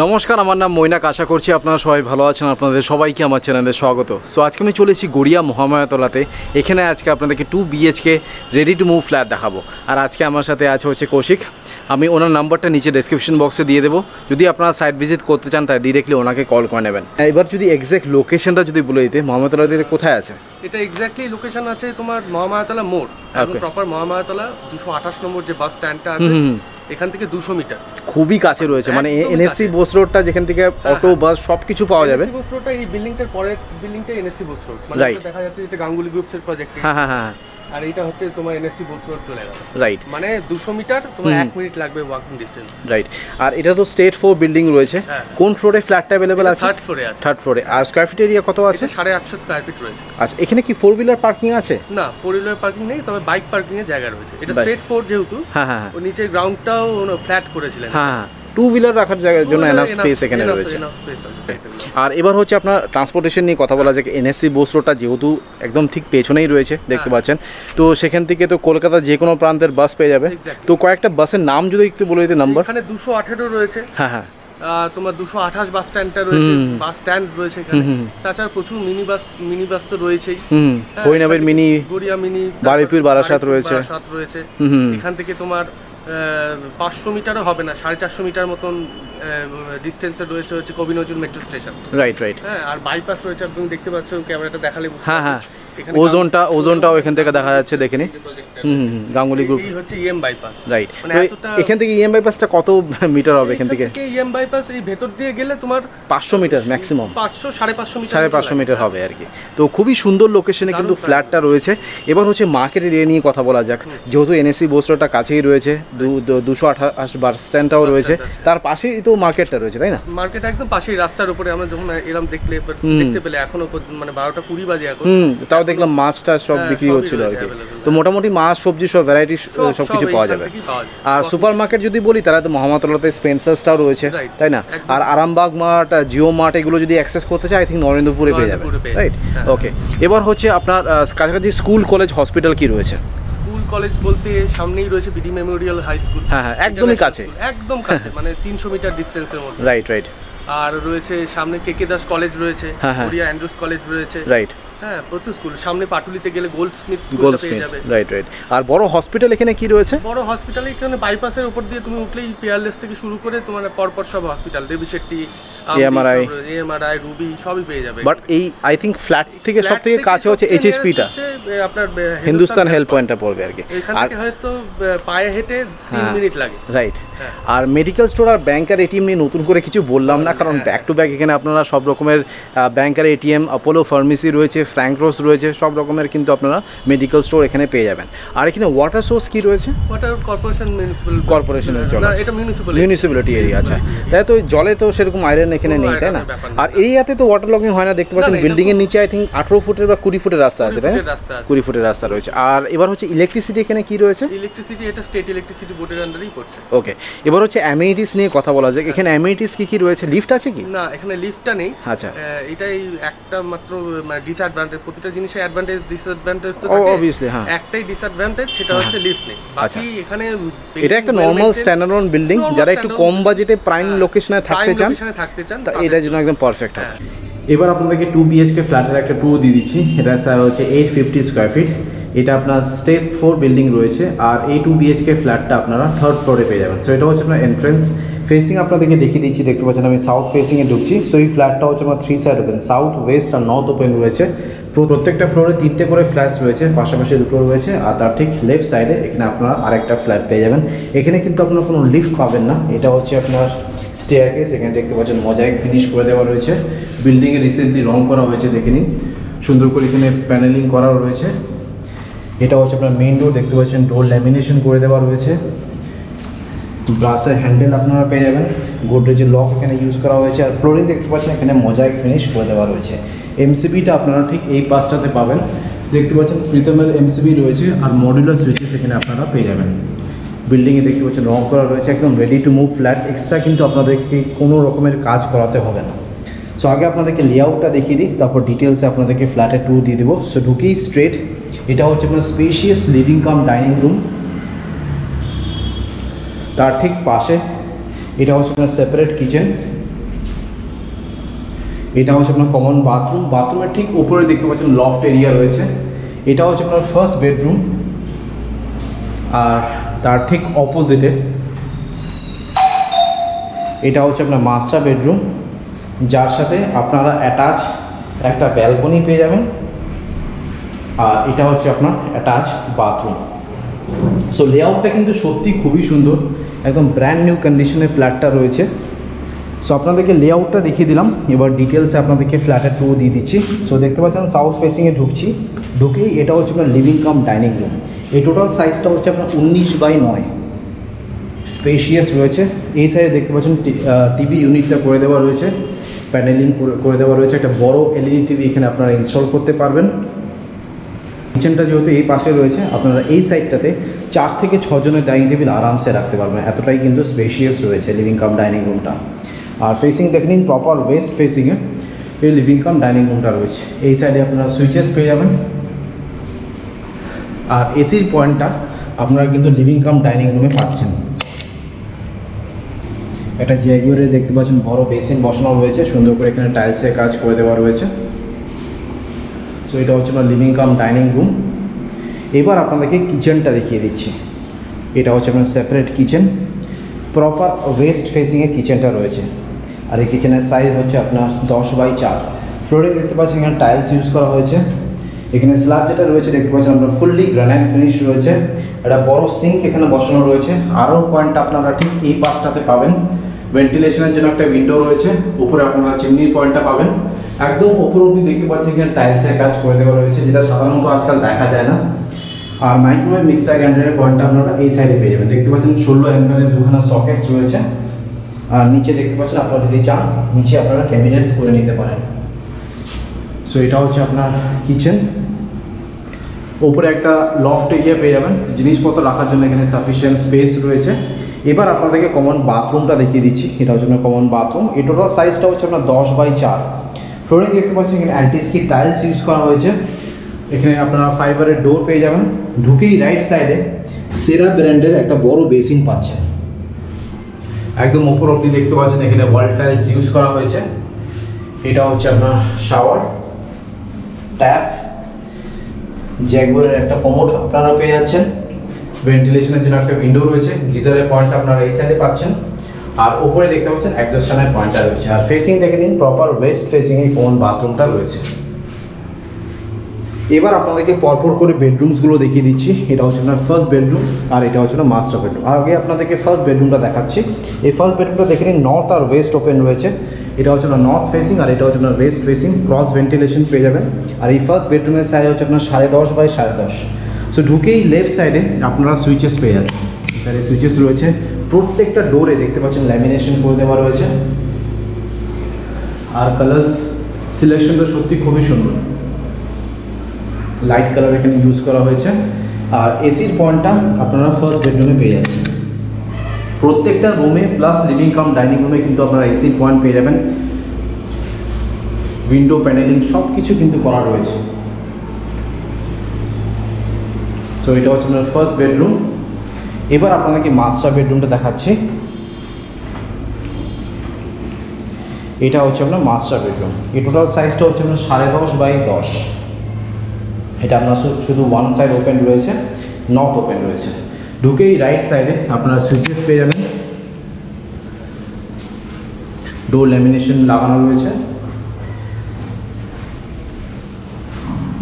नमस्कार आमार नाम মৈনাক। आशा करछि आपनारा सबाई भालो आछेन। आपनादेर सबाइके आमार चैनेले स्वागत। सो आजके आमि चले एसेछि গড়িয়া মহামায়াতলাতে। एखाने आजके आपनादेरके 2 BHK ready to move flat देखाबो। और आजके आमार साथे आछे होच्छे কৌশিক। आमि ओनार नम्बरटा नीचे डेसक्रिप्शन बक्से दिए देबो। जोदि आपनारा साइट भिजिट करते चान ताहले डायरेक्टली ओनाके कल करे नेबेन। एबार जोदि एक्ज्याक्ट लोकेशनटा जोदि बोले दिते, মহামায়াতলাতে कोथाय आछे এটা এক্স্যাক্টলি লোকেশন আছে তোমার মহামায়াতলা মোড়, একদম প্রপার মহামায়াতলা 228 নম্বর যে বাস স্ট্যান্ডটা আছে এখান থেকে 200 মিটার খুবই কাছে রয়েছে। মানে এনএসসি বোস রোডটা যেখান থেকে অটো বাস সবকিছু পাওয়া যাবে। বোস রোডটা এই বিল্ডিংটার পরের বিল্ডিংটা এনএসসি বোস রোড, মানে দেখা যাচ্ছে এটা গাঙ্গুলি গ্রুপসের প্রজেক্ট। হ্যাঁ হ্যাঁ হ্যাঁ। আর এটা হচ্ছে তোমার এনএসসি বোস রোড চলে গেল, রাইট। মানে 200 মিটার তোমার 1 মিনিট লাগবে ওয়াকিং ডিসটেন্স, রাইট। আর এটা তো স্টেট 4 বিল্ডিং রয়েছে। কোন ফ্লোরে ফ্ল্যাটটা अवेलेबल আছে? থার্ড ফ্লোরে আছে। থার্ড ফ্লোরে। আর স্কয়ার ফিট এরিয়া কত আছে? 850 স্কয়ার ফিট রয়েছে। আচ্ছা, এখানে কি 4 হুইলার পার্কিং আছে? না, 4 হুইলার পার্কিং নেই, তবে বাইক পার্কিং এর জায়গা রয়েছে। এটা স্টেট 4 যেহেতু, হ্যাঁ হ্যাঁ, ও নিচে গ্রাউন্ডটাও ফ্ল্যাট করেছিলেন। হ্যাঁ, টু হুইলার রাখার জায়গার জন্য এনাফ স্পেস এখানে রয়েছে। আর এবার হচ্ছে আপনার ট্রান্সপোর্টেশন নিয়ে কথা বলা যায়। এনএসসি বোস রোডটা যেহেতু একদম ঠিক পেছনেই রয়েছে, দেখতে পাচ্ছেন। তো সেখান থেকে তো কলকাতা যে কোনো প্রান্তের বাস পেয়ে যাবে। তো কয়েকটা বাসের নাম যদি একটু বলে দিতে। নাম্বার এখানে 218 রয়েছে। হ্যাঁ হ্যাঁ, তোমার 228 বাস স্ট্যান্ডটা রয়েছে, বাস স্ট্যান্ড রয়েছে এখানে। তাছাড়া প্রচুর মিনি বাস তো রয়েছেই। হরিনাবের মিনি, গড়িয়া মিনি, বারুইপুর বারাসাত রয়েছে। এখান থেকে তোমার 500 মিটারও হবে না, 450 মিটার মতন ডিসটেন্সে রয়েছে হচ্ছে কবি Nazrul metro station, right right. হ্যাঁ, আর বাইপাস রয়েছে, একদম দেখতে পাচ্ছ ক্যামেরাটা দেখালে বুঝতে পারবে। হ্যাঁ হ্যাঁ, ওজনটাও এখান থেকে দেখা যাচ্ছে, দেখেনি। হুম, গাঙ্গুলি গ্রুপ এই হচ্ছে ইএম বাইপাস, রাইট। এখান থেকে ইএম বাইপাসটা কত মিটার হবে? এখান থেকে ইএম বাইপাস এই ভেতর দিয়ে গেলে তোমার 500 মিটার ম্যাক্সিমাম, 500-550 মিটার হবে আর কি। তো খুবই সুন্দর লোকেশনে কিন্তু ফ্ল্যাটটা রয়েছে। এবার হচ্ছে মার্কেট এরিয়া নিয়ে কথা বলা যাক। যেহেতু এনএসসি বোস রোডটা কাছেই রয়েছে, 228 বাস স্ট্যান্ডটাও রয়েছে, তার পাশেই তো মার্কেটটা রয়েছে, তাই না? মার্কেট একদম পাশেই, রাস্তার উপরে। আমরা যখন এরকম দেখতে পেলে এখনো মানে 12টা 20 বাজে এখন, তাও দেখলাম মাছটা সব বিক্রি হচ্ছিল আর কি। তো মোটামুটি মাছ সবজি সব ভ্যারাইটি সব কিছু পাওয়া যাবে। আর সুপারমার্কেট যদি বলি, তারা তো মহামায়াতলাতে স্পেন্সার্সটাও রয়েছে, তাই না? আর আরামবাগ মার্ট, জিও মার্ট, এগুলো যদি অ্যাক্সেস করতে চায় আই থিঙ্ক নরেন্দ্রপুরে পেয়ে যাবে, রাইট। ওকে, এবার হচ্ছে আপনার কাছাকাছি স্কুল কলেজ হসপিটাল কি রয়েছে? কলেজ বলতে সামনেই রয়েছে বিডি মেমোরিয়াল হাই স্কুল। হ্যাঁ হ্যাঁ, একদমই কাছে, একদম কাছে, মানে 300 মিটার ডিসটেন্সের মধ্যে, রাইট রাইট। আর রয়েছে সামনে কেকে দাস কলেজ রয়েছে, গড়িয়া অ্যান্ড্রুস কলেজ রয়েছে, রাইট। হ্যাঁ, প্রচুর স্কুল। সামনে পাটুলিতে গেলে গোল্ডস্মিথ স্কুল পেয়ে যাবে, রাইট রাইট। আর বড় হসপিটাল এখানে কি রয়েছে? বড় হসপিটাল এখানে বাইপাসের উপর দিয়ে তুমি উঠলেই পেয়ারলেস থেকে শুরু করে তোমার পরপর সব hospital, Devi Shetty, MRI, Ruby সবই পেয়ে যাবে। বাট এই আই থিংক ফ্ল্যাট থেকে সবথেকে কাছে হচ্ছে এইচএসপিটা, আপনার হিন্দুস্তান হেলথ পয়েন্টটা পড়বে আর কি। এখানে হয়তো পায়ে হেঁটে 3 মিনিট লাগে, রাইট। আর মেডিকেল স্টোর আর ব্যাংকার এটিএম নিয়ে নতুন করে কিছু বললাম না, কারণ ব্যাক টু ব্যাক এখানে আপনারা সব রকমের ব্যাংকার এটিএম, অ্যাপোলো ফার্মেসি রয়েছে, ফ্র্যাঙ্করোস রয়েছে, সব রকমের কিন্তু আপনারা মেডিকেল স্টোর এখানে পেয়ে যাবেন। আর এখানে ওয়াটার সোর্স কি রয়েছে? ওয়াটার কর্পোরেশন, কর্পোরেশনের জল, না এটা মিউনিসিপ্যালিটি এরিয়া। আচ্ছা, তাই তো জলে তো সেরকম আয়রন এখানে নেই, তাই না? আর এরিয়াতে তো ওয়াটার লগিং হয় না, দেখতে পাচ্ছেন বিল্ডিং এর নিচে আই থিঙ্ক 18 ফুটের বা 20 ফুটের রাস্তা আছে, তাই না? 20 ফুটের রাস্তা রয়েছে। আর এবার হচ্ছে ইলেকট্রিসিটি এখানে কি রয়েছে? ইলেকট্রিসিটি এটা স্টেট ইলেকট্রিসিটি বোর্ডের আন্ডারেই পড়ছে। ওকে, এবার হচ্ছে অ্যামেনিটিস নিয়ে কথা বলা যাক। এখানে অ্যামেনিটিস কি কি রয়েছে? লিফট আছে কি? না, এখানে লিফটটা নেই। আচ্ছা, এটাই একটা মাত্র মানে ডিসঅ্যাডভান্টেজ। প্রতিটা জিনিসে অ্যাডভান্টেজ ডিসঅ্যাডভান্টেজ তো থাকে, অবভিয়াসলি। হ্যাঁ, একটাই ডিসঅ্যাডভান্টেজ, সেটা হচ্ছে লিফট নেই। বাকি এখানে এটা একটা নরমাল স্ট্যান্ডার্ড বিল্ডিং, যারা একটু কম বাজেটে প্রাইম লোকেশনে থাকতে চান এটার জন্য একদম পারফেক্ট হবে। এবার আপনাদেরকে 2 BHK ফ্ল্যাটের একটা ট্যুর দিয়ে দিচ্ছি। এটা হচ্ছে 850 স্কয়ার ফিট। এটা আপনার স্টেপ 4 বিল্ডিং রয়েছে। আর এই 2 BHK ফ্ল্যাটটা আপনারা থার্ড ফ্লোরে পেয়ে যাবেন। সো এটা হচ্ছে আপনার এন্ট্রেন্স ফেসিং আপনাদেরকে দেখিয়ে দিচ্ছি। দেখতে পাচ্ছেন আমি সাউথ ফেসিংয়ে ঢুকছি। সো এই ফ্ল্যাটটা হচ্ছে আমার 3 সাইড ওপেন, সাউথ, ওয়েস্ট আর নর্থ ওপেন রয়েছে। প্রত্যেকটা ফ্লোরে 3টে করে ফ্ল্যাটস রয়েছে, পাশাপাশি দুটো রয়েছে। আর তার ঠিক লেফট সাইডে এখানে আপনারা আরেকটা ফ্ল্যাট পেয়ে যাবেন। এখানে কিন্তু আপনারা কোনো লিফট পাবেন না, এটা হচ্ছে আপনার স্টেয়ারকেস। এখানে দেখতে পাচ্ছেন মোজাইক ফিনিশ করে দেওয়া রয়েছে, বিল্ডিংয়ে রিসেন্টলি রং করা হয়েছে, দেখে নিন সুন্দর করে। এখানে প্যানেলিং করাও রয়েছে। এটা হচ্ছে আপনার মেইন ডোর, দেখতে পাচ্ছেন ডোর ল্যামিনেশন করে দেওয়া রয়েছে। ব্রাসের হ্যান্ডেল আপনারা পেয়ে যাবেন, গোদরেজের লক এখানে ইউজ করা হয়েছে। আর ফ্লোরিং দেখতে পাচ্ছেন এখানে মোজাইক ফিনিশ করে দেওয়া রয়েছে। এমসিবিটা আপনারা ঠিক এই পাশটাতে পাবেন, দেখতে পাচ্ছেন প্রীতমের এমসিবি রয়েছে। আর মডিউলার সুইচেস এখানে আপনারা পেয়ে যাবেন। বিল্ডিংয়ে দেখতে পাচ্ছেন রং করা রয়েছে, একদম ready to move flat. Extra কিন্তু আপনাদেরকে কোনো রকমের কাজ করাতে হবে না। সো আগে আপনাদেরকে লেআউটটা দেখিয়ে দিই, তারপর ডিটেলসে আপনাদেরকে ফ্ল্যাটে ট্যুর দিয়ে দেবো। সো ঢুকেই স্ট্রেট, এটা হচ্ছে আপনার spacious living cum dining room. তার ঠিক পাশে এটা হচ্ছে আপনার সেপারেট কিচেন। এটা হচ্ছে আপনার কমন বাথরুম। বাথরুমের ঠিক উপরে দেখতে পাচ্ছেন লফট এরিয়া রয়েছে, এটা হচ্ছে আপনার ফার্স্ট বেডরুম। আর তার ঠিক অপোজিটে এটা হচ্ছে আপনার মাস্টার বেডরুম, যার সাথে আপনারা অ্যাটাচ একটা ব্যালকনি পেয়ে যাবেন। আর এটা হচ্ছে আপনার অ্যাটাচ বাথরুম। সো লেআউটটা কিন্তু সত্যি খুবই সুন্দর, একদম ব্র্যান্ড নিউ কন্ডিশনের ফ্ল্যাটটা রয়েছে। সো আপনাদেরকে লেআউটটা দেখিয়ে দিলাম, এবার ডিটেলসে আপনাদেরকে ফ্ল্যাটের টু দিয়ে দিচ্ছি। সো দেখতে পাচ্ছেন সাউথ ফেসিংয়ে ঢুকছি, ঢুকেই এটা হচ্ছে আপনার লিভিং কাম ডাইনিং রুম। এই টোটাল সাইজটা হচ্ছে আপনার 19x9, স্পেশিয়াস রয়েছে। এই সাইডে দেখতে পাচ্ছেন টিভি ইউনিটটা করে দেওয়া রয়েছে, প্যানেলিং করে দেওয়া রয়েছে, একটা বড় এলইডি টিভি এখানে আপনারা ইনস্টল করতে পারবেন। কিচেনটা যেহেতু এই পাশে রয়েছে, আপনারা এই সাইডটাতে 4 থেকে 6 জনের ডাইনিং টেবিল আরামসে রাখতে পারবেন, এতটাই কিন্তু স্পেশিয়াস রয়েছে লিভিং কাম ডাইনিং রুমটা। আর ফেসিং দেখে নিন, প্রপার ওয়েস্ট ফেসিংয়ে এই লিভিং কাম ডাইনিং রুমটা রয়েছে। এই সাইডে আপনারা সুইচেস পেয়ে যাবেন। আর এসির পয়েন্টটা আপনারা কিন্তু লিভিং কাম ডাইনিং রুমে পাচ্ছেন। একটা জায়গায় দেখতে পাচ্ছেন বড় বেসিন বসানো রয়েছে, সুন্দর করে এখানে টাইলসের কাজ করে দেওয়া রয়েছে। সো এটা হচ্ছে আপনার লিভিং কাম ডাইনিং রুম। এবার আপনাদেরকে কিচেনটা দেখিয়ে দিচ্ছি। এটা হচ্ছে আপনার সেপারেট কিচেন, প্রপার ওয়েস্ট ফেসিংয়ে কিচেনটা রয়েছে। আর এই কিচেনের সাইজ হচ্ছে আপনার 10x4। ফ্লোরে দেখতে পাচ্ছেন এখানে টাইলস ইউজ করা হয়েছে। এখানে স্ল্যাব যেটা রয়েছে দেখতে পাচ্ছেন আপনার ফুললি গ্রানাইট ফিনিশ রয়েছে। একটা বড় সিঙ্ক এখানে বসানো রয়েছে। আরও পয়েন্টটা আপনারা ঠিক এই পাশটাতে পাবেন, ভেন্টিলেশনের জন্য একটা উইন্ডো রয়েছে। উপরে আপনারা চিমনির পয়েন্টটা পাবেন। একদম উপর অব্দি দেখতে পাচ্ছেন এখানে টাইলসের কাজ করে দেওয়া রয়েছে, যেটা সাধারণত আজকাল দেখা যায় না। আর মাইক্রোওয়েভ মিক্সার গ্রাইন্ডারের পয়েন্টটা আপনারা এই সাইডে পেয়ে যাবেন। দেখতে পাচ্ছেন 16 অ্যাম্পিয়ারের দুখানা সকেটস রয়েছে। আর নিচে দেখতে পাচ্ছেন আপনারা যদি চান নিচে আপনারা ক্যাবিনেটস করে নিতে পারেন। সো এটা হচ্ছে আপনার কিচেন। ওপরে একটা লফট এরিয়া পেয়ে যাবেন, জিনিসপত্র রাখার জন্য এখানে সাফিসিয়েন্ট স্পেস রয়েছে। এবার আপনাদেরকে কমন বাথরুমটা দেখিয়ে দিচ্ছি। এটা হচ্ছে আপনার কমন বাথরুম। এই টোটাল সাইজটা হচ্ছে আপনার 10x4। ফ্লোরিং দেখতে পাচ্ছেন এখানে অ্যান্টিস্কিড টাইলস ইউজ করা হয়েছে। এখানে আপনারা ফাইবারের ডোর পেয়ে যাবেন। ঢুকেই রাইট সাইডে সেরা ব্র্যান্ডের একটা বড় বেসিন পাচ্ছেন। একদম ওপর অব্দি দেখতে পাচ্ছেন এখানে ওয়াল টাইলস ইউজ করা হয়েছে। এটা হচ্ছে আপনার শাওয়ার ট্যাপ, জ্যাগুয়ারের একটা কমোড আপনারা পেয়ে যাচ্ছেন। ভেন্টিলেশনের জন্য একটা উইন্ডো রয়েছে। গিজারের পয়েন্ট আপনারা এই সাইডে পাচ্ছেন। আর উপরে দেখতে পাচ্ছেন এক্সস্ট ফ্যানের পয়েন্টটা রয়েছে। আর ফেসিং দেখে নিন, প্রপার ওয়েস্ট ফেসিংয়ে কোন বাথরুমটা রয়েছে। এবার আপনাদেরকে পরপর করে বেডরুমসগুলো দেখিয়ে দিচ্ছি। এটা হচ্ছে আপনার ফার্স্ট বেডরুম, আর এটা হচ্ছে আপনার মাস্টার বেডরুম। আগে আপনাদেরকে ফার্স্ট বেডরুমটা দেখাচ্ছি। এই ফার্স্ট বেডরুমটা দেখে নিন, নর্থ আর ওয়েস্ট ওপেন রয়েছে। এটা হচ্ছে আপনার নর্থ ফেসিং, আর এটা হচ্ছে আপনার ওয়েস্ট ফেসিং। ক্রস ভেন্টিলেশন পেয়ে যাবেন। আর এই ফার্স্ট বেডরুমের সাইজ হচ্ছে আপনার 10.5x10। সো ঢুকেই লেফট সাইডে আপনারা সুইচেস পেয়ে যাচ্ছেন। এই সাইডে সুইচেস রয়েছে। প্রত্যেকটা ডোরে দেখতে পাচ্ছেন ল্যামিনেশন করে দেওয়া রয়েছে। আর কালার্স সিলেকশনটা সত্যি খুবই সুন্দর, লাইট কালার এখানে ইউজ করা হয়েছে। আর এসির পয়েন্টটা আপনারা ফার্স্ট বেডরুমে পেয়ে যাচ্ছেন। প্রত্যেকটা রুমে প্লাস লিভিং কাম ডাইনিং রুমে কিন্তু আপনারা এসির পয়েন্ট পেয়ে যাবেন। উইন্ডো প্যানেলিং সব কিছু কিন্তু করা রয়েছে। সো এটা হচ্ছে আপনার ফার্স্ট বেডরুম। এবার আপনাদেরকে মাস্টার বেডরুমটা দেখাচ্ছি। এটা হচ্ছে আপনার মাস্টার বেডরুম। এই টোটাল সাইজটা হচ্ছে আপনার 10.5x10। এটা আপনার শুধু ওয়ান সাইড ওপেন রয়েছে, নট ওপেন রয়েছে। ঢুকেই রাইট সাইডে আপনারা সুইচেস পেয়ে যাবেন। ডোর ল্যামিনেশন লাগানো রয়েছে।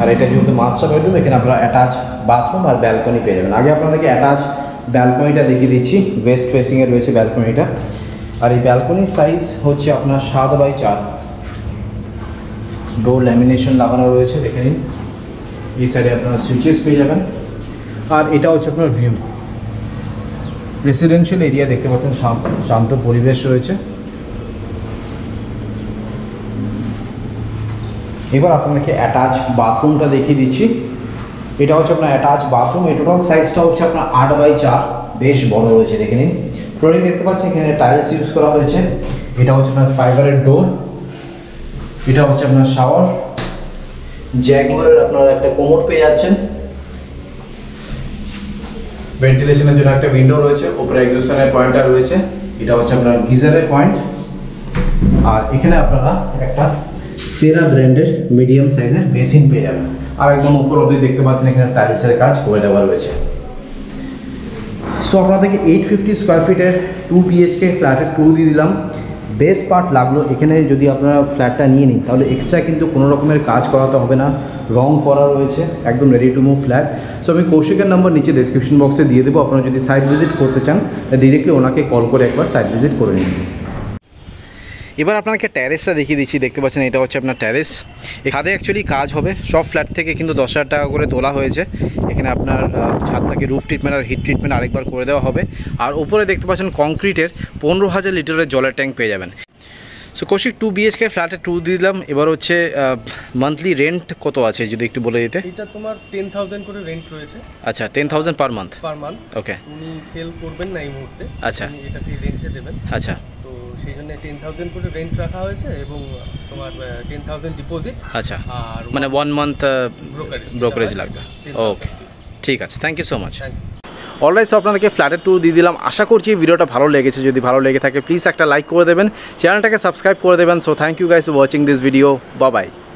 আর এটা যেহেতু মাস্টার বেডরুম, এখানে আপনারা অ্যাটাচ বাথরুম আর ব্যালকনি পেয়ে যাবেন। আগে আপনাদেরকে অ্যাটাচ ব্যালকনিটা দেখিয়ে দিচ্ছি। ওয়েস্ট ফেসিংয়ে রয়েছে ব্যালকনিটা। আর এই ব্যালকনির সাইজ হচ্ছে আপনার 7x4। ডোর ল্যামিনেশন লাগানো রয়েছে, দেখে নিন। এই সাইডে আপনারা সুইচেস পেয়ে যাবেন। আর এটা হচ্ছে আপনার ভিউ, রেসিডেন্সিয়াল এরিয়া দেখতে পাচ্ছেন, শান্ত পরিবেশ রয়েছে। এবার আপনাকে অ্যাটাচ বাথরুমটা দেখিয়ে দিচ্ছি। এটা হচ্ছে আপনার অ্যাটাচ বাথরুম। এই টোটাল সাইজটা হচ্ছে আপনার 8x4, বেশ বড় রয়েছে, দেখে নিন। ফ্লোরিং দেখতে পাচ্ছেন এখানে টাইলস ইউজ করা হয়েছে। এটা হচ্ছে আপনার ফাইবারের ডোর। এটা হচ্ছে আপনার শাওয়ার। জ্যাগুয়ারের আপনারা একটা কোমোড পেয়ে যাচ্ছেন। ভেন্টিলেশনের জন্য একটা উইন্ডো রয়েছে। উপরে এক্সস্টের পয়েন্টটা রয়েছে। এটা হচ্ছে আপনার গিজারের পয়েন্ট। আর এখানে আপনারা একটা সেরা ব্র্যান্ডের মিডিয়াম সাইজের বেসিন পেয়ে যাবেন। আর একদম উপর অবধি দেখতে পাচ্ছেন এখানে টাইলসের কাজ করে দেওয়া রয়েছে। সো আপনাদেরকে 850 স্কোয়ার ফিটের 2 BHK ফ্ল্যাটের ট্যুর দিয়ে দিলাম। বেস্ট পার্ট লাগলো এখানে যদি আপনারা ফ্ল্যাটটা নিয়ে নিন তাহলে এক্সট্রা কিন্তু কোনো রকমের কাজ করাতে হবে না, রং করা রয়েছে, একদম ready to move flat. So আমি কৌশিকের নাম্বার নিচে ডেসক্রিপশন বক্সে দিয়ে দেবো, আপনারা যদি সাইট ভিজিট করতে চান ডিরেক্টলি ওনাকে কল করে একবার সাইট ভিজিট করে নিন। এবার আপনাকে ট্যারেসটা দেখিয়ে দিচ্ছি, দেখতে পাচ্ছেন এটা হচ্ছে আপনার ট্যারেস। এখানে অ্যাকচুয়ালি কাজ হবে, সব ফ্ল্যাট থেকে কিন্তু 10,000 টাকা করে তোলা হয়েছে। এখানে আপনার ছাদটাকে রুফ ট্রিটমেন্ট আর হিট ট্রিটমেন্ট আরেকবার করে দেওয়া হবে। আর উপরে দেখতে পাচ্ছেন কংক্রিটের 15,000 লিটারের জলের ট্যাঙ্ক পেয়ে যাবেন। সো কৌশিক 2 BHK ফ্ল্যাটে ট্যুর দিয়ে দিলাম। এবার হচ্ছে মান্থলি রেন্ট কত আছে যদি একটু বলে দিতে? এটা তোমার 10,000 করে রেন্ট রয়েছে। আচ্ছা, 10,000 পার মান্থ? Per month. ওকে, উনি সেল করবেন না এই মুহূর্তে। আচ্ছা, উনি এটা কি রেন্টে দেবেন? আচ্ছা, সেই জন্য 10,000 করে রেন্ট রাখা হয়েছে এবং তোমার 10,000 ডিপোজিট। আচ্ছা, আর মানে 1 মান্থ ব্রোকারেজ লাগবে। ওকে, ঠিক আছে, thank you so much. Alright, so আপনাদেরকে ফ্ল্যাটের ট্যুর দিয়ে দিলাম। আশা করছি ভিডিওটা ভালো লেগেছে, যদি ভালো লেগে থাকে প্লিজ একটা লাইক করে দেবেন, চ্যানেলটাকে সাবস্ক্রাইব করে দেবেন। So thank you guys for watching this video, bye by.